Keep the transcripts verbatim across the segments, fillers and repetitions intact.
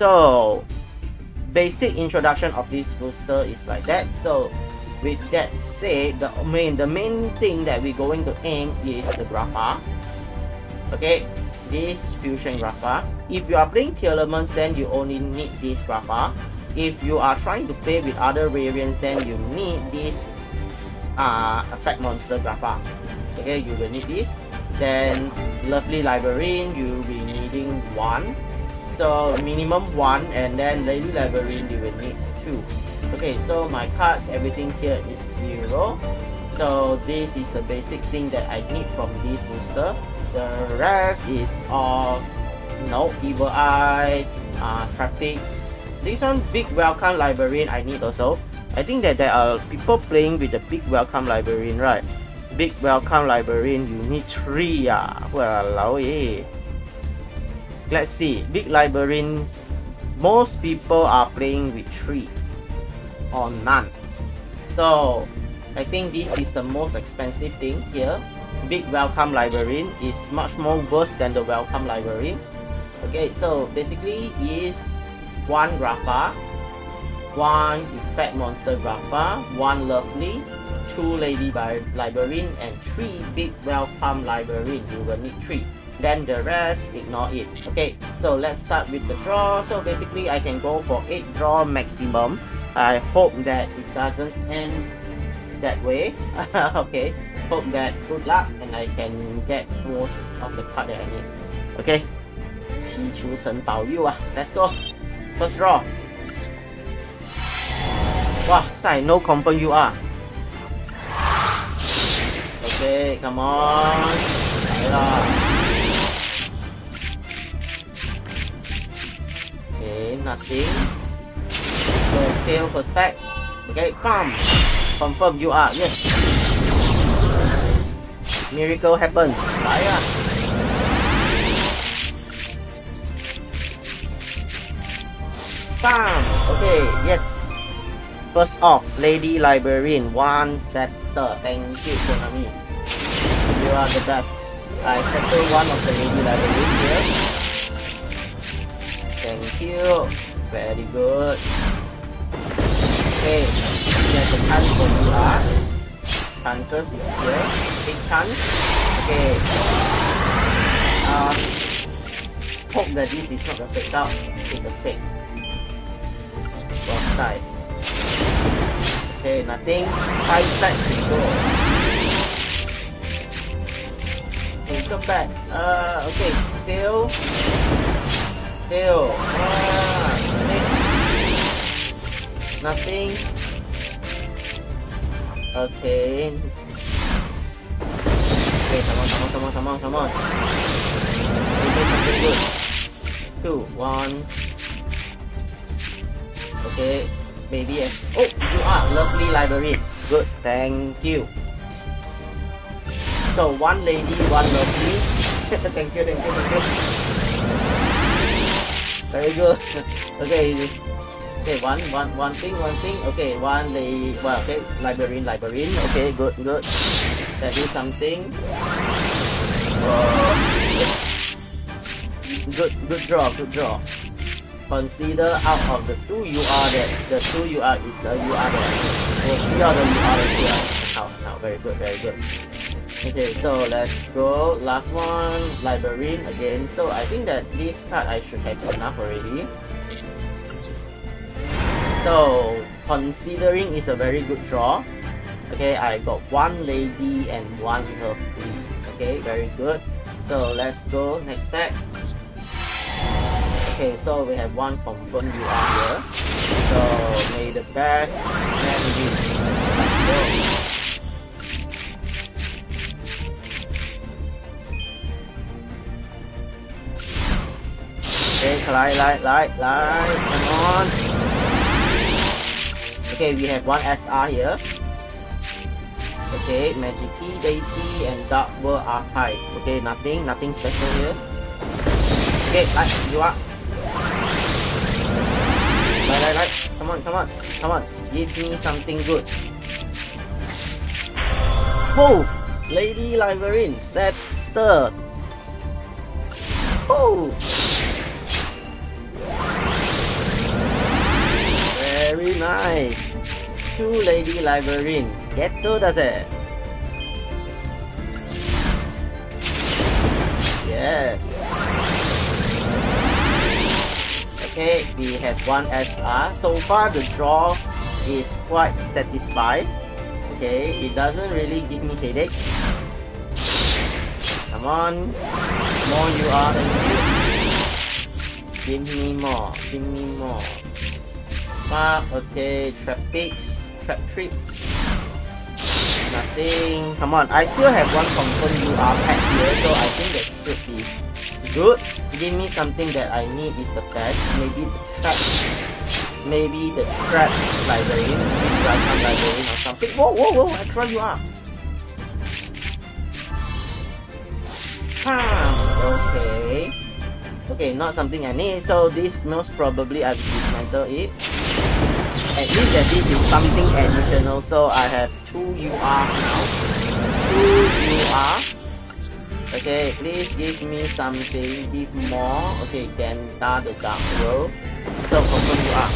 So basic introduction of this booster is like that. So with that said, the main the main thing that we're going to aim is the Grapha. Okay, this fusion Grapha. If you are playing tier elements, then you only need this Grapha. If you are trying to play with other variants, then you need this uh, effect monster Grapha. Okay, you will need this. Then Lovely Librarian, you will be needing one. So minimum one, and then Lady Labrynth you will need two. Okay, so my cards, everything here is zero. So this is the basic thing that I need from this booster. The rest is all, you know, Evil Eye, uh, Traptrix. This one, Big Welcome Librarian, I need also. I think that there are people playing with the Big Welcome Librarian, right? Big Welcome Librarian, you need three, yeah. Well, yeah. Let's see, Big Librarian, most people are playing with three or none. So I think this is the most expensive thing here. Big Welcome Librarian is much more worse than the Welcome Librarian. Okay, so basically is one Grapha, one Effect Monster Grapha, one Lovely, two Lady Librarian, and three Big Welcome Librarian. You will need three. Then the rest, ignore it. Okay, so let's start with the draw. So basically I can go for eight draw maximum. I hope that it doesn't end that way. Okay, hope that good luck and I can get most of the card that I need. Okay, let's go. First draw. Wow, sign no confirm you are. Okay, come on. Okay, nothing. So tail prospect. Okay, bam. Confirm you are. Yes. Miracle happens. Fire. Bam! Okay, yes. First off, Lady Librarian, one scepter. Thank you, Konami. You are the best. I scepter one of the Lady Librarian here. Thank you. Very good. Okay, there's a chance for you are. Chances is here. Big chance. Okay. Uh, hope that this is not a fake out. It's a fake. Side. Okay, nothing. Five side to go. Okay, come back. Uh, okay, tail. Tail. Ah, okay. Nothing. Okay. Okay, come on, come on, come on, come on, come on. Okay, something good. Two, one. Okay, maybe yes. Oh, you are Lovely Librarian. Good, thank you. So one Lady, one Lovely. Thank you, thank you, thank you. Very good. Okay, okay, one, one, one thing, one thing. Okay, one Lady. Well, okay, Librarian, Librarian. Okay, good, good. That is something. Uh, good, good draw, good draw. Consider out of the two you are that the two you are is the you are that or three are the you are that you are. Now, now, very good, very good. Okay, so let's go. Last one, Librarian again. So I think that this card I should have enough already. So considering it's a very good draw. Okay, I got one Lady and one Lovely. Okay, very good. So let's go next pack. Okay, so we have one confirm you are here. So may the best man win. Okay, light, light, light, light. Come on. Okay, we have one S R here. Okay, Magic Key, Deity, and Dark World Archive. Okay, nothing, nothing special here. Okay, light, you are. Right, right, right. Come on, come on, come on. Give me something good. Oh! Lady Librarian, set third. Oh! Very nice! To Lady Librarian, getto dase! Yes! Okay, we have one S R. So far the draw is quite satisfied. Okay, it doesn't really give me headache. Come on! More you are, thank you. Give me more, give me more. Mark, okay, Traptrix, Traptrix. Nothing. Come on, I still have one confirmed U R pack here, so I think that should be good. Give me something that I need is the best. Maybe the trap, maybe the trap library, maybe welcome library or something. Whoa, whoa, whoa, I tried U R. Ah, okay. Okay, not something I need, so this most probably I will dismantle it. At least that this is something additional, so I have two U R now. two U R. Okay, please give me something, give more. Okay, then Genta the Dark World. So, confirm U R.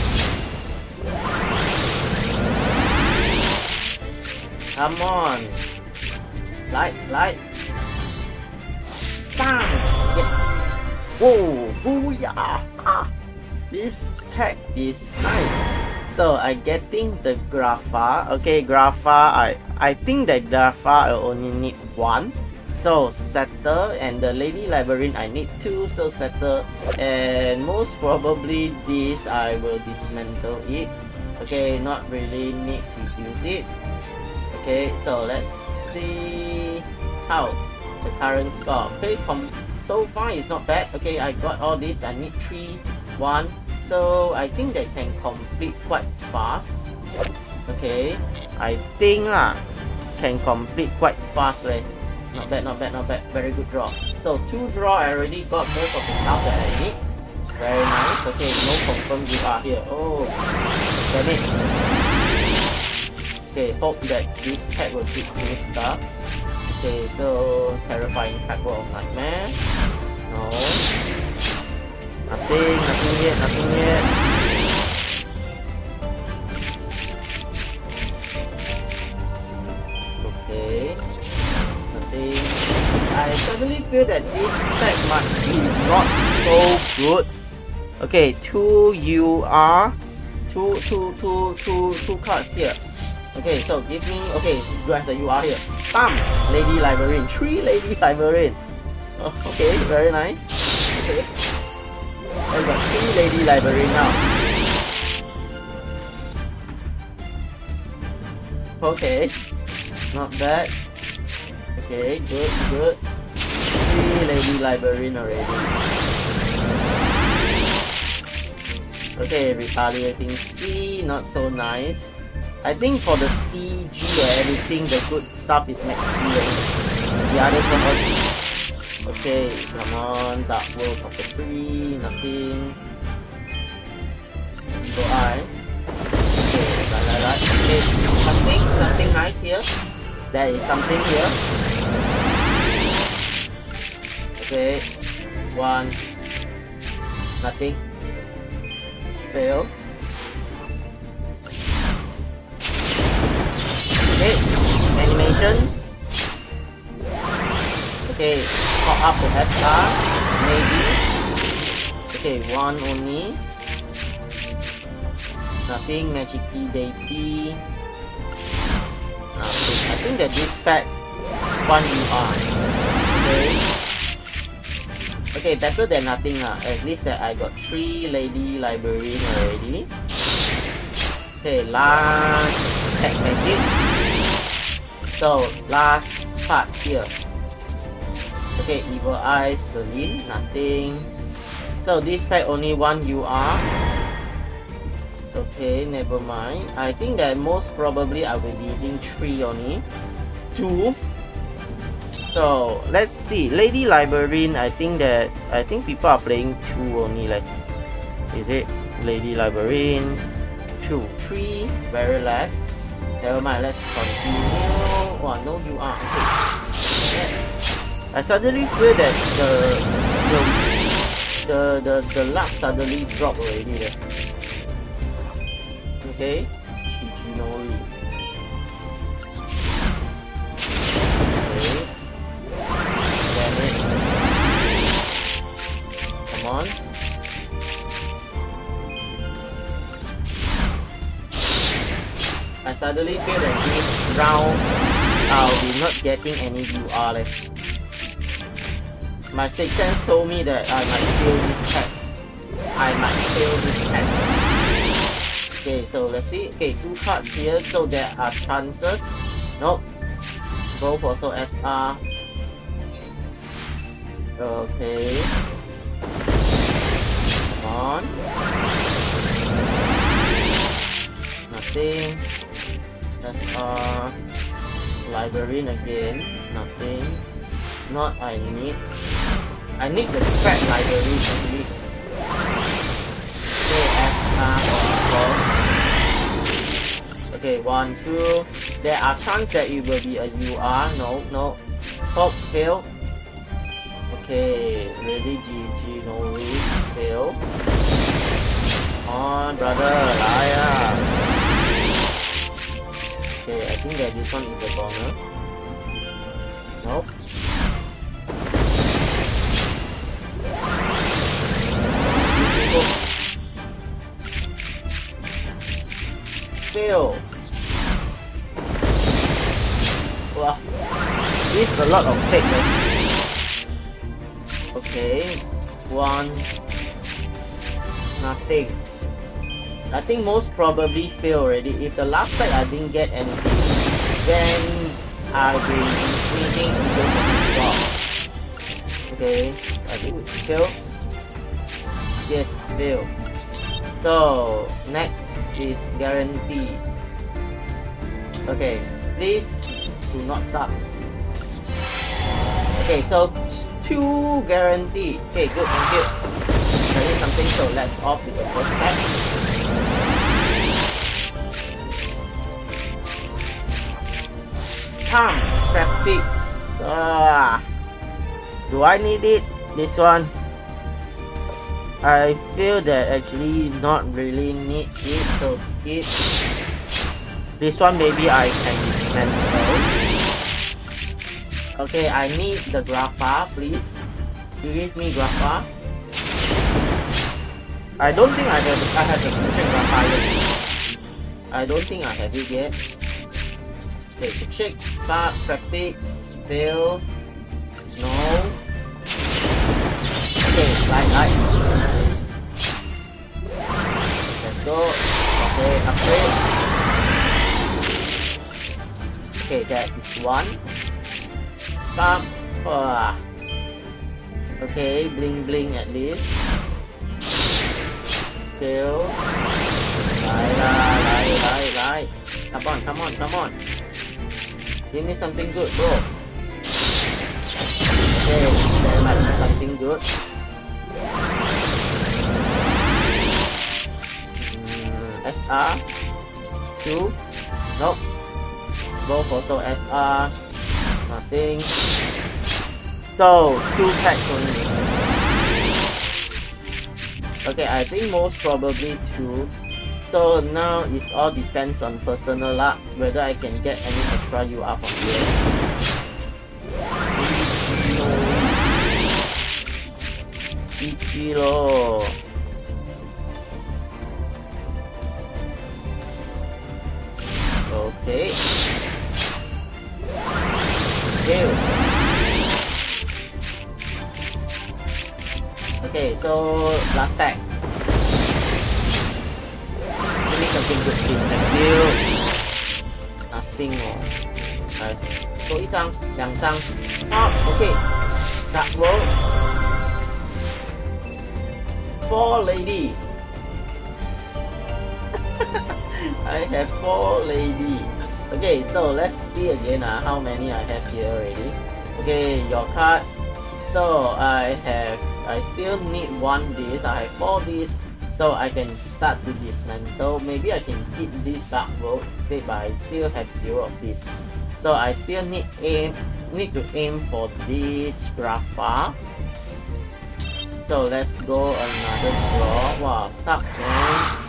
Come on. Light, light. Bang! Yes! Whoa! Booyah! Ah! This tech is nice. So I getting the Grapha. Okay, Grapha, I I think that Grapha I only need one. So Setter and the Lady Labyrinth I need two. So Setter and most probably this I will dismantle it. Okay, not really need to use it. Okay, so let's see how the current score. Okay, so far it's not bad. Okay, I got all this. I need three, one. So I think they can complete quite fast. Okay, I think ah, can complete quite fast right. Not bad, not bad, not bad. Very good draw. So two draw, I already got most of the stuff that I need. Very nice. Okay, no confirmed U R here. Oh, damn it. Okay, hope that this pack will keep cool stuff. Okay, so terrifying track world of nightmare. No. Nothing, nothing yet, nothing yet. Okay, nothing. I suddenly feel that this pack might be not so good. Okay, two U R, two, two, two, two, two cards here. Okay, so give me, okay, do I have the U R here? Bam! Lady Librarian, three Lady Librarian. Oh, okay, very nice. Okay. I've got three Lady Library now. Okay, not bad. Okay, good, good. Three Lady Library already. Okay, retaliating C, not so nice. I think for the C G or everything, the good stuff is Maxi. The others are not. Okay, come on, Dark World for the free, nothing. So I. Okay, like, like, like. Okay, something, something nice here. There is something here. Okay, one. Nothing. Fail. Okay, animations. Okay. Up to S R, maybe. Okay, one only. Nothing, magic key, deity. Nothing. I think that this pack one U R. Okay. Okay, better than nothing lah. At least that I got three Lady Library already. Okay, last pack magic. So last part here. Okay, Evil Eye, Celine, nothing. So this pack only one U R. Okay, never mind. I think that most probably I will be needing three only. Two. So let's see. Lady Librarian, I think that I think people are playing two only, like is it? Lady Librarian. Two. Three. Very less. Never mind, let's continue. Oh no U R. Okay. I suddenly feel that the the the the, the luck suddenly dropped already there. okay? G G, no worry. Okay. Come on. I suddenly feel that this round I'll be not getting any U R left. My sixth sense told me that I might fail this pack. I might fail this pack. Okay, so let's see. Okay, two cards here, so there are chances. Nope. Both also S R. Okay. Come on. Nothing. S R. Librarian again. Nothing. Not I need. I need the trap library to leave. Okay, S R. Okay, one, two. There are chance that it will be a U R. No, no. Top fail. Okay, ready, G G, no read. Fail. Come on, brother, liar. Okay, I think that this one is a bomber. Nope. Fail. Wow, this is a lot of fake. Eh? Okay, one, nothing. I think most probably fail already. If the last pack I didn't get anything, then I'll be increasing the drop. Okay, I think fail. Yes, fail. So next is guarantee. Okay, please do not suck. Okay, so two guarantee. Okay, good, thank you. There is something, so let's off with the first pack. Time, Traptrix. Ah, do I need it? This one. I feel that actually not really need it, so skip. This one maybe I can dismantle. Okay, I need the Grapha, please. You give me Grapha. I don't think I have I have the Project Grapha yet. I don't think I have it yet. Okay, check, check, start, practice, fail, no. Okay, light, light. Go. Okay, upgrade. Okay, that is one. Bam. Ah. Okay, bling bling at least. Kill. Lie, lie, lie, lie, lie. Come on, come on, come on. Give me something good, bro. Okay, there might be something good. S R, two, nope, both also S R, nothing, so two packs only. Okay, I think most probably two, so now it all depends on personal luck, whether I can get any extra U R from here. G G lo. Okay. Fail. Okay, so last pack. Give me something good, please. Thank you. Nothing more. Alright. So one card, two cards. Oh, okay. Dark World. Four lady. I have four lady. Okay, so let's see again uh, how many I have here already. Okay, your cards. So I have, I still need one this. I have four this, so I can start to dismantle. Maybe I can keep this Dark World instead, but I still have zero of this. So I still need aim, need to aim for this Grapha. So let's go another draw. Wow, sucks man.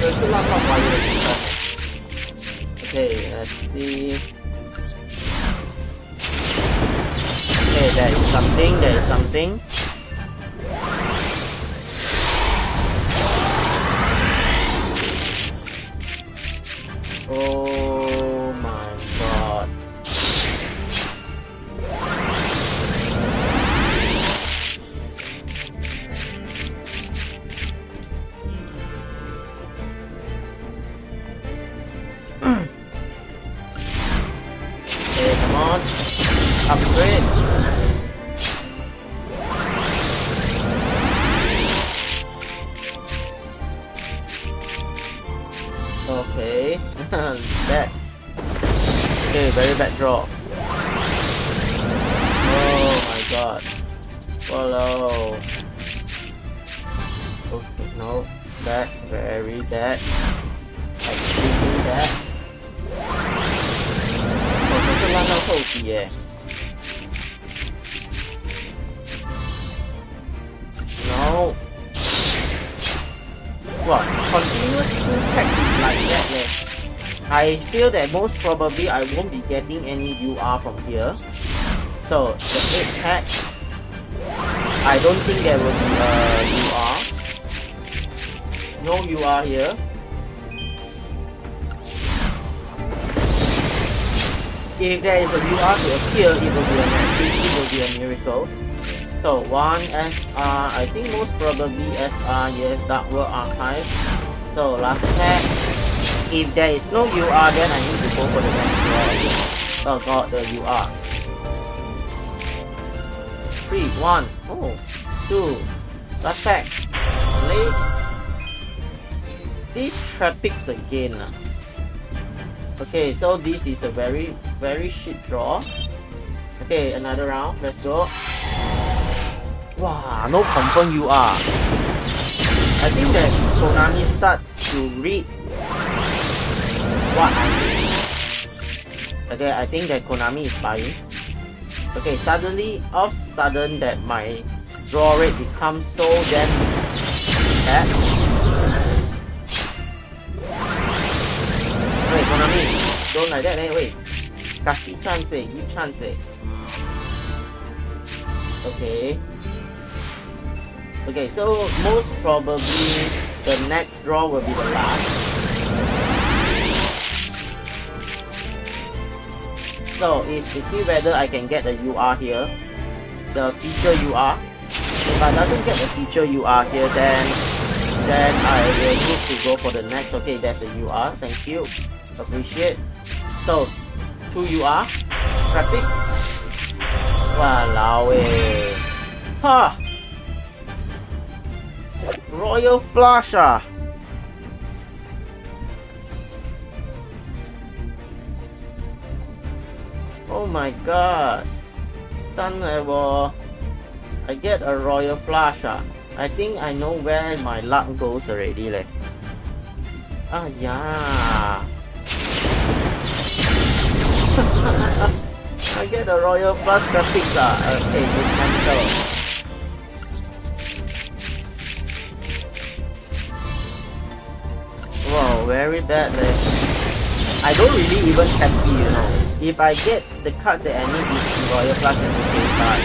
There's a lot of wiring. Okay, let's see. Okay, there is something, there is something. Oh my god. Okay, come on. Upgrade. Okay, bad. Okay, very bad draw. Oh my god. Follow. Oh no, bad, very bad. Extremely bad. Oh, there's a lot of hope here. No. What? Continuous impact is like that leh. I feel that most probably I won't be getting any U R from here. So the eight pack, I don't think there will be a U R. No U R here. If there is a U R to appear, it will be a magic, it will be a miracle. So one S R, I think most probably S R, yes, Dark World Archive. So last pack, if there is no U R, then I need to go for the next U R again. So got the U R. Three, one, oh, two. Last pack. Late. These Traptrix again. Okay, so this is a very, very shit draw. Okay, another round. Let's go. Wow, no confirm U R. I think that Konami start to read what I need. Okay, I think that Konami is buying. Okay, suddenly, off sudden that my draw rate becomes so damn bad. Wait, Konami, don't like that, eh? Wait. Kasih chance, eh? Give chance, eh? Okay. Okay, so most probably the next draw will be the last. So it's to see whether I can get the U R here, the feature U R. If I doesn't get the feature U R here, then then I will need to go for the next. Okay, that's the U R. Thank you, appreciate. So two U R, traffic. Walao eh. Ha. Royal Flash. Ah. Oh my god. I get a Royal Flash. Ah. I think I know where my luck goes already. Leh. Ah yeah. I get a Royal Flash graphics. Ah. Okay, this cancel. Wow, very bad leh. I don't really even happy, you know. If I get the card that I need is the Royal Flash and the K card.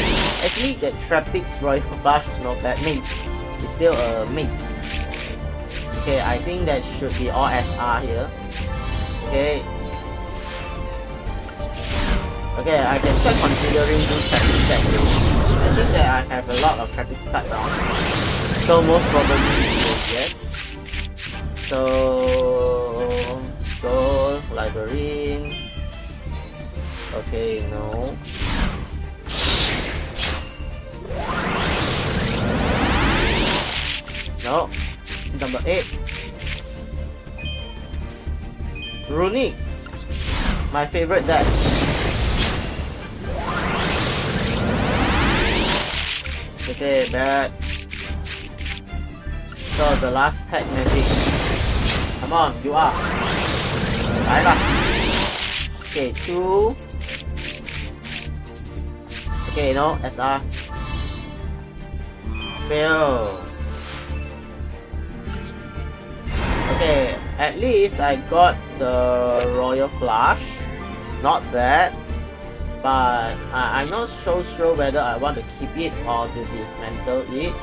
Actually, that Traptrix Royal Flash is not bad. Mate. It's still a mate. Okay, I think that should be all S R here. Okay. Okay, I can start considering those Traptrix deck. I think that I have a lot of Traptrix cards now. So most probably, yes. So, go, Librarian. Okay, no. No. Number eight. Runix. My favorite deck. Okay, bad. So, the last pack magic. Come on, you are. Right. Okay, two. Okay, no, S R. Fail. Okay, Okay, at least I got the Royal Flash. Not bad. But uh, I'm not so sure whether I want to keep it or to dismantle it.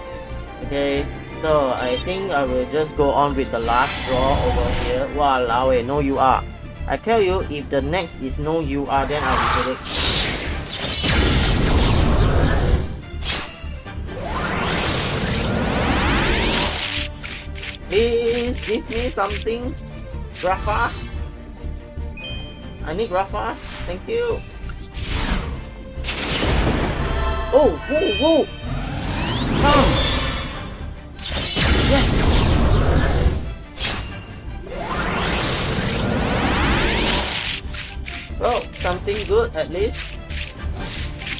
Okay, so I think I will just go on with the last draw over here. Walao eh, no U R. I tell you, if the next is no U R, then I will get it. Please give me something, Grapha. I need Grapha. Thank you. Oh, whoa, whoa! Come! Yes! Well, something good at least.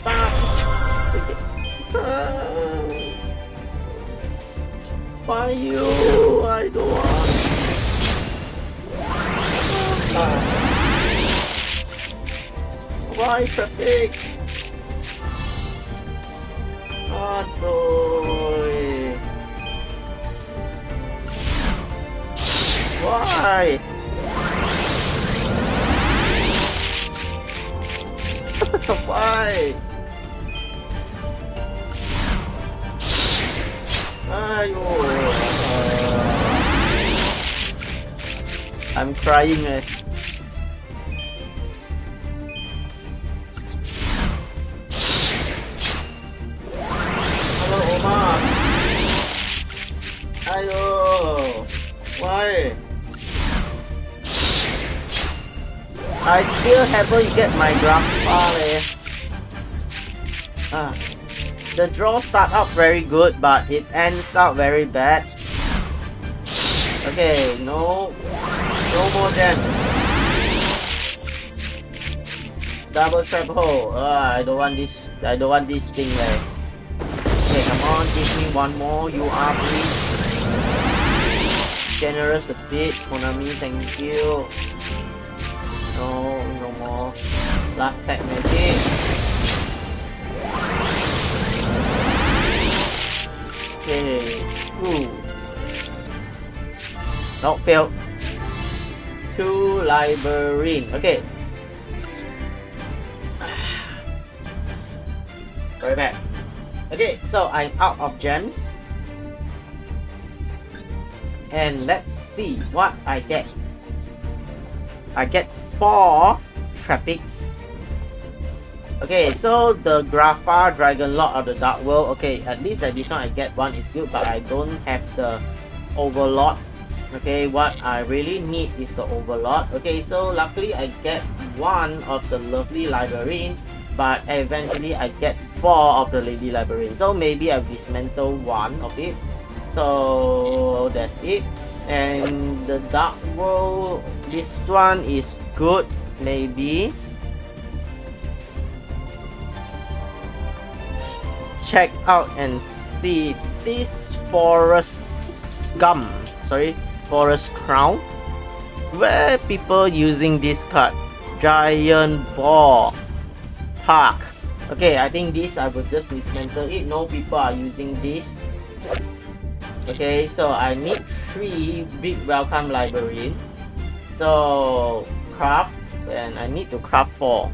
Bam! Why you? I don't want. Why Traptrix? Aduh. Why? Why? Ayo. I'm crying eh. Why? I still haven't get my Grapha leh. Ah, the draw start up very good, but it ends out very bad. Okay, no, no more damage. Double trap hole. Ah, I don't want this. I don't want this thing leh. Okay, come on, give me one more. You are please. Generous a bit, Konami, thank you. No, no more. Last pack magic. Okay. Ooh. Not failed. Two Librarian. Okay. Right back. Okay, so I'm out of gems. And let's see what I get. I get four Traptrix. Okay, so the Grapha Dragon Lord of the Dark World. Okay, at least I did not get one. It's good, but I don't have the Overlord. Okay, what I really need is the Overlord. Okay, so luckily I get one of the Lovely Librarian, but eventually I get four of the Lady Labrynth. So maybe I'll dismantle one of it. So that's it. And the Dark World, this one is good, maybe. Check out and see this forest gum. Sorry, forest crown. Where people using this card? Giant ball park. Okay, I think this I will just dismantle it. No people are using this. Okay, so I need three Big Welcome Librarian. So craft, and I need to craft four.